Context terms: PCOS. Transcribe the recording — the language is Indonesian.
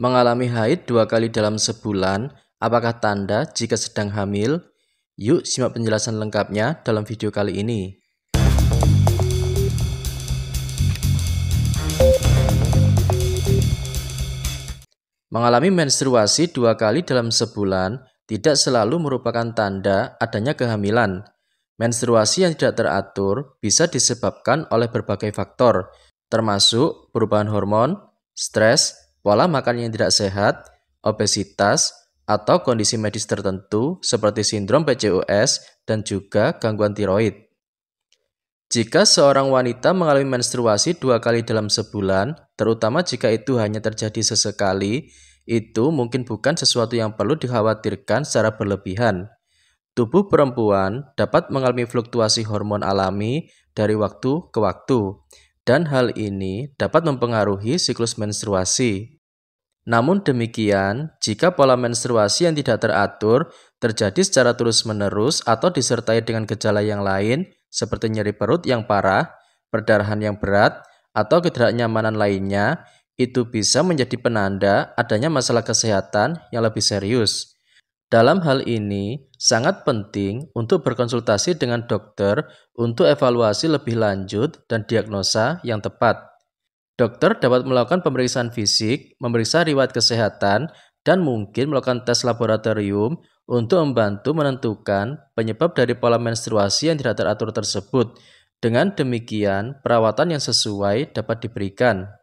Mengalami haid 2 kali dalam sebulan, apakah tanda jika sedang hamil? Yuk simak penjelasan lengkapnya dalam video kali ini. Mengalami menstruasi 2 kali dalam sebulan tidak selalu merupakan tanda adanya kehamilan. Menstruasi yang tidak teratur bisa disebabkan oleh berbagai faktor, termasuk perubahan hormon, stres, pola makan yang tidak sehat, obesitas, atau kondisi medis tertentu seperti sindrom PCOS dan juga gangguan tiroid. Jika seorang wanita mengalami menstruasi 2 kali dalam sebulan, terutama jika itu hanya terjadi sesekali, itu mungkin bukan sesuatu yang perlu dikhawatirkan secara berlebihan. Tubuh perempuan dapat mengalami fluktuasi hormon alami dari waktu ke waktu, dan hal ini dapat mempengaruhi siklus menstruasi. Namun demikian, jika pola menstruasi yang tidak teratur terjadi secara terus-menerus atau disertai dengan gejala yang lain seperti nyeri perut yang parah, perdarahan yang berat, atau ketidaknyamanan lainnya, itu bisa menjadi penanda adanya masalah kesehatan yang lebih serius. Dalam hal ini, sangat penting untuk berkonsultasi dengan dokter untuk evaluasi lebih lanjut dan diagnosa yang tepat. Dokter dapat melakukan pemeriksaan fisik, memeriksa riwayat kesehatan, dan mungkin melakukan tes laboratorium untuk membantu menentukan penyebab dari pola menstruasi yang tidak teratur tersebut. Dengan demikian, perawatan yang sesuai dapat diberikan.